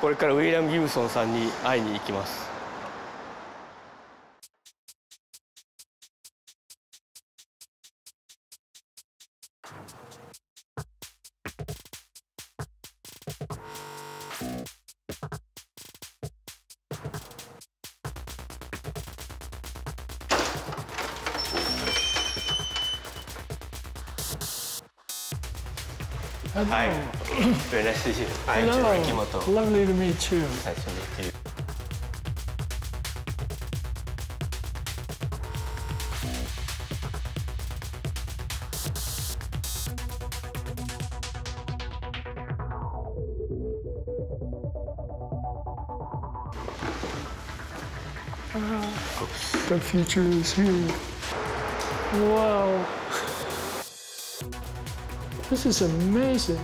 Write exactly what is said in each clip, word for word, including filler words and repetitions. これからウィリアム・ギブソンさんに会いに行きます。Hi, very nice to see you. I'm Jun Rekimoto. Lovely to meet you. Nice to meet you. Uh, the future is here. Wow. This is amazing.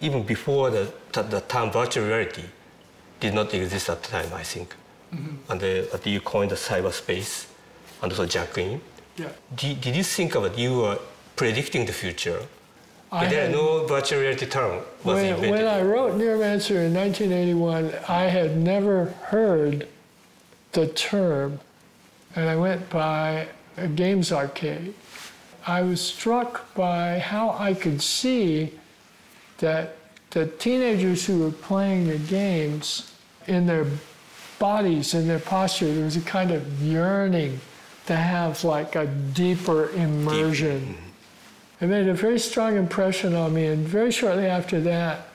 Even before the, the, the term virtual reality did not exist at the time, I think. Mm-hmm. And the, the, you coined the cyberspace, and also JackIn. Yeah. Did, did you think about you were predicting the future? I there had, no virtual reality term was when, invented. When I wrote Neuromancer in nineteen eighty-one, I had never heard the term, and I went by a games arcade. I was struck by how I could see that the teenagers who were playing the games, in their bodies, in their posture, there was a kind of yearning to have like a deeper immersion. Deep. It made a very strong impression on me, and very shortly after that,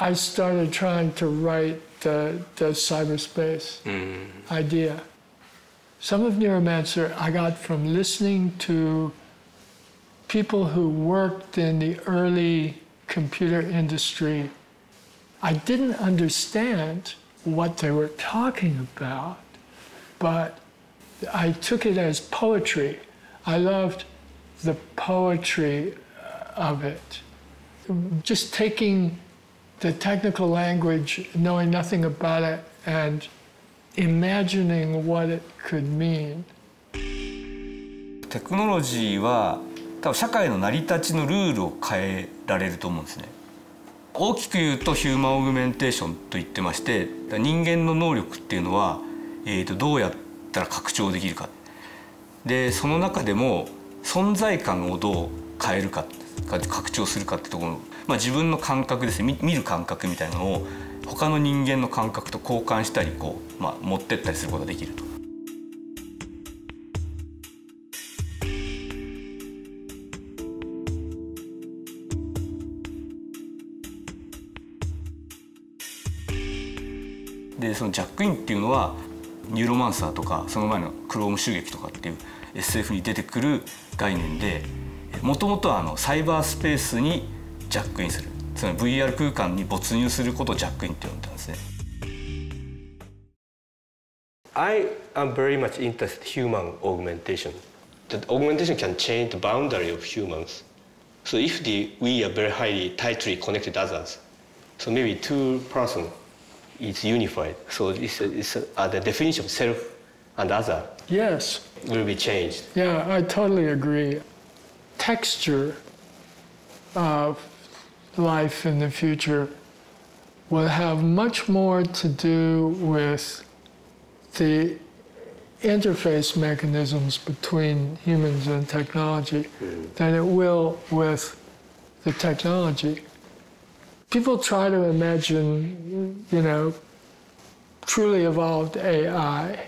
I started trying to write the, the cyberspace mm. idea. Some of Neuromancer I got from listening to people who worked in the early computer industry. I didn't understand what they were talking about, but I took it as poetry. I loved the poetry of it. Just taking the technical language, knowing nothing about it, and imagining what it could mean. テクノロジーは多分社会の成り立ちのルールを変えられると思うんですね。大きく言うとヒューマンオグメンテーションと言ってまして、人間の能力っていうのは、えーと、どうやって拡張できるか、でその中でも存在感をどう変えるか、拡張するかってところの、まあ、自分の感覚ですね、見る感覚みたいなのを他の人間の感覚と交換したり、こう、まあ、持ってったりすることができると。でそのジャックインっていうのはニューロマンサーとかその前のクローム襲撃とかっていう エスエフ に出てくる概念で、もともとはあのサイバースペースにジャックインする、つまり ブイアール 空間に没入することをジャックインって呼んだんですね。I am very much interested in human augmentation. That augmentation can change the boundary of humans. So if the, we are very highly tightly connected others, so maybe two persons it's unified. So it's, it's uh, the definition of self and other yes. will be changed. Yeah, I totally agree. Texture of life in the future will have much more to do with the interface mechanisms between humans and technology mm. than it will with the technology. People try to imagine, you know, truly evolved A I,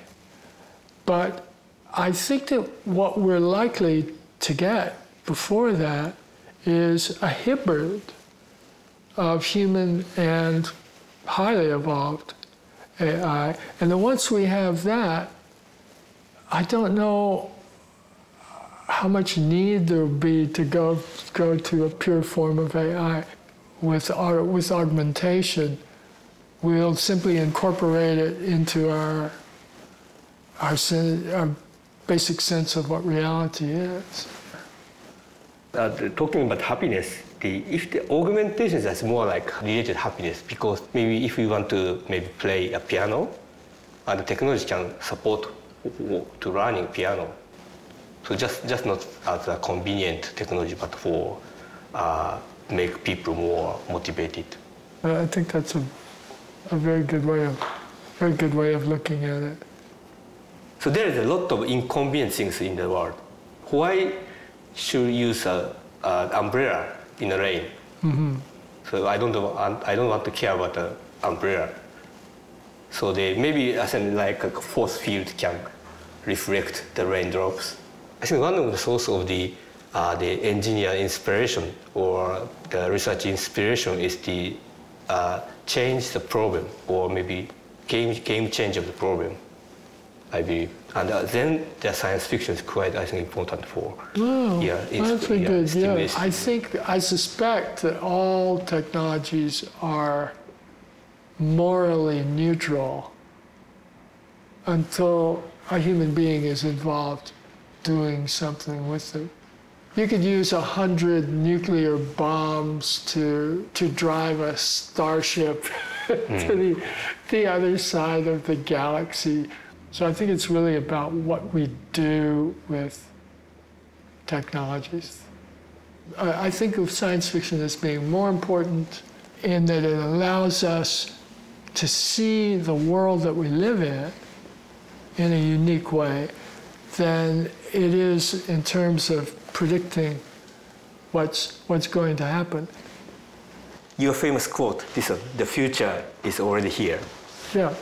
but I think that what we're likely to get before that is a hybrid of human and highly evolved A I. And then once we have that, I don't know how much need there will be to go, go to a pure form of A I. With, our, with augmentation, we'll simply incorporate it into our, our, sen our basic sense of what reality is. Uh, talking about happiness, the, if the augmentation is more like related to happiness, because maybe if you want to maybe play a piano, and the technology can support to learning piano. So just, just not as a convenient technology, but for uh, make people more motivated. I think that's a, a very good way of, very good way of looking at it. So there is a lot of inconvenient things in the world. Why should you use an umbrella in the rain? Mm-hmm. So I don't, I don't want to care about the umbrella. So they maybe as in like a force field can reflect the raindrops. I think one of the source of the uh, the engineer inspiration or the research inspiration is the uh, change the problem or maybe game game change of the problem, I believe. And uh, then the science fiction is quite, I think, important for oh, yeah, that's yeah, good. Yeah. I think I suspect that all technologies are morally neutral until a human being is involved doing something with it. You could use a hundred nuclear bombs to to drive a starship mm. to the, the other side of the galaxy. So I think it's really about what we do with technologies. I, I think of science fiction as being more important in that it allows us to see the world that we live in in a unique way than it is in terms of predicting what's, what's going to happen. Your famous quote, this one, the future is already here. Yeah.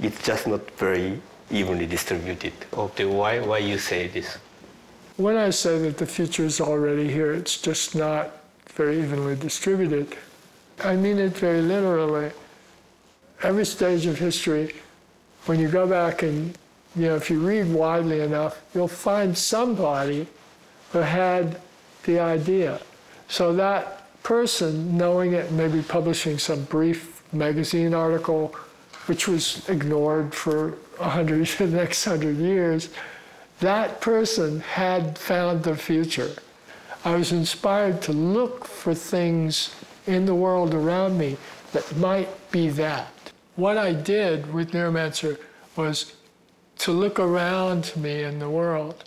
It's just not very evenly distributed. Okay, why, why you say this? When I say that the future is already here, it's just not very evenly distributed. I mean it very literally. Every stage of history, when you go back and, you know, if you read widely enough, you'll find somebody who had the idea. So that person, knowing it, maybe publishing some brief magazine article, which was ignored for a hundred, the next hundred years, that person had found the future. I was inspired to look for things in the world around me that might be that. What I did with Neuromancer was to look around me in the world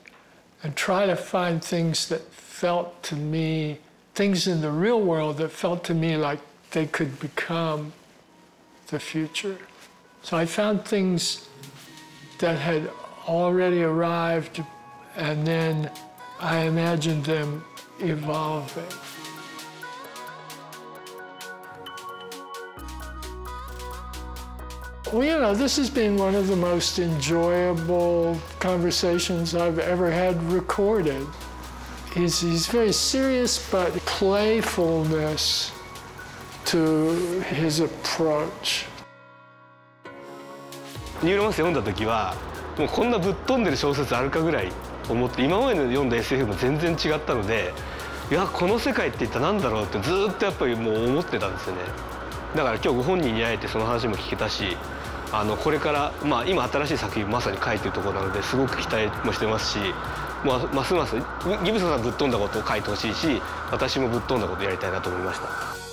and try to find things that felt to me, things in the real world that felt to me like they could become the future. So I found things that had already arrived and then I imagined them evolving. Well, you know, this has been one of the most enjoyable conversations I've ever had recorded. He's, he's very serious, but playfulness to his approach. ニューロマンス読んだ時は、もうこんなぶっ飛んでる小説あるかぐらい思って、今までの読んだ エスエフ も全然違ったので、いやこの世界って一体何だろうってずっとやっぱりもう思ってたんですよね。 だから今日ご本人に会えてその話も聞けたし、あのこれからまあ今新しい作品まさに書いてるところなのですごく期待もしてますし、まあ、ますますギブソンさんぶっ飛んだことを書いてほしいし、私もぶっ飛んだことをやりたいなと思いました。